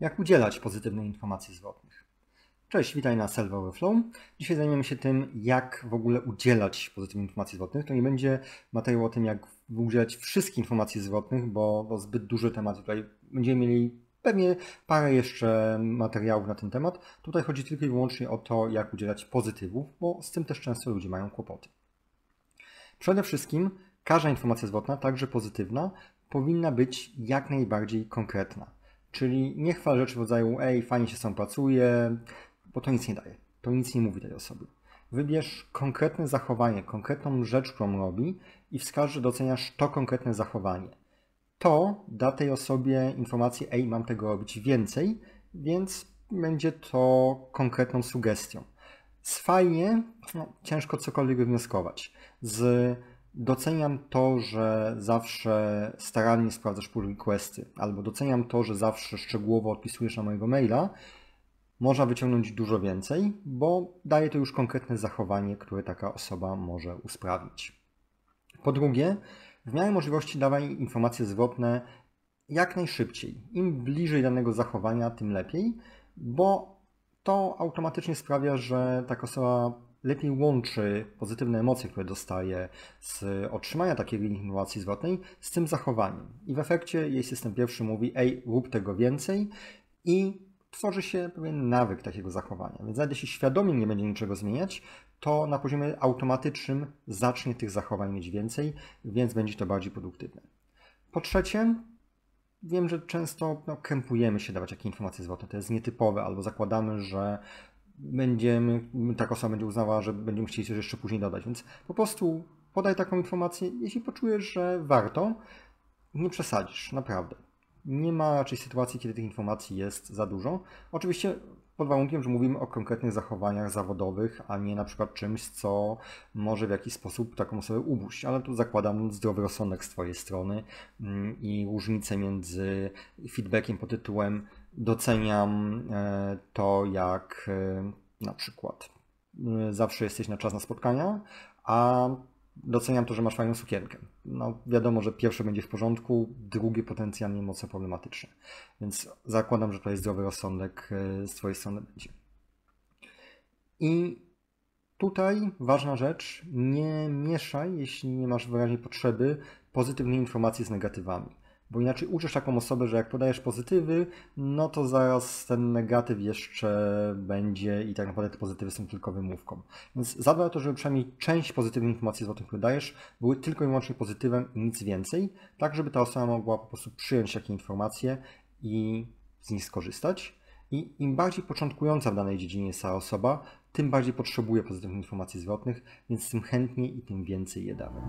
jak udzielać pozytywnej informacji zwrotnych. Cześć, witaj na Self Overflow. Dzisiaj zajmiemy się tym, jak w ogóle udzielać pozytywnych informacji zwrotnych. To nie będzie materiał o tym, jak udzielać wszystkich informacji zwrotnych, bo zbyt duży temat tutaj. Będziemy mieli pewnie parę jeszcze materiałów na ten temat. Tutaj chodzi tylko i wyłącznie o to, jak udzielać pozytywów, bo z tym też często ludzie mają kłopoty. Przede wszystkim każda informacja zwrotna, także pozytywna, powinna być jak najbardziej konkretna. Czyli nie chwal rzeczy w rodzaju ej, fajnie się sam pracuje, bo to nic nie daje. To nic nie mówi tej osobie. Wybierz konkretne zachowanie, konkretną rzecz, którą robi i wskaż, że doceniasz to konkretne zachowanie. To da tej osobie informację, ej, mam tego robić więcej, więc będzie to konkretną sugestią. Z fajnie, ciężko cokolwiek wywnioskować. Z doceniam to, że zawsze starannie sprawdzasz pull requesty, albo doceniam to, że zawsze szczegółowo odpisujesz na mojego maila, można wyciągnąć dużo więcej, bo daje to już konkretne zachowanie, które taka osoba może usprawnić. Po drugie, w miarę możliwości dawaj informacje zwrotne jak najszybciej. Im bliżej danego zachowania, tym lepiej, bo to automatycznie sprawia, że taka osoba lepiej łączy pozytywne emocje, które dostaje z otrzymania takiej informacji zwrotnej z tym zachowaniem. I w efekcie jej system pierwszy mówi, ej, rób tego więcej i tworzy się pewien nawyk takiego zachowania. Więc nawet jeśli świadomie nie będzie niczego zmieniać, to na poziomie automatycznym zacznie tych zachowań mieć więcej, więc będzie to bardziej produktywne. Po trzecie, wiem, że często krępujemy się dawać jakieś informacje zwrotne, to jest nietypowe, albo zakładamy, że taka osoba będzie uznała, że będziemy chcieli coś jeszcze później dodać, więc po prostu podaj taką informację, jeśli poczujesz, że warto, nie przesadzisz, naprawdę. Nie ma raczej sytuacji, kiedy tych informacji jest za dużo. Oczywiście pod warunkiem, że mówimy o konkretnych zachowaniach zawodowych, a nie na przykład czymś, co może w jakiś sposób taką osobę ubuść. Ale tu zakładam zdrowy rozsądek z Twojej strony i różnicę między feedbackiem pod tytułem doceniam to, jak na przykład zawsze jesteś na czas na spotkania, a doceniam to, że masz fajną sukienkę. No, wiadomo, że pierwsze będzie w porządku, drugie potencjalnie mocno problematyczne. Więc zakładam, że tutaj zdrowy rozsądek z Twojej strony będzie. I tutaj ważna rzecz, nie mieszaj, jeśli nie masz wyraźnej potrzeby, pozytywnej informacji z negatywami. Bo inaczej uczysz taką osobę, że jak podajesz pozytywy, no to zaraz ten negatyw jeszcze będzie i tak naprawdę te pozytywy są tylko wymówką. Więc zadbaj o to, żeby przynajmniej część pozytywnych informacji zwrotnych, które dajesz, były tylko i wyłącznie pozytywem i nic więcej, tak żeby ta osoba mogła po prostu przyjąć takie informacje i z nich skorzystać. I im bardziej początkująca w danej dziedzinie jest ta osoba, tym bardziej potrzebuje pozytywnych informacji zwrotnych, więc tym chętniej i tym więcej je damy.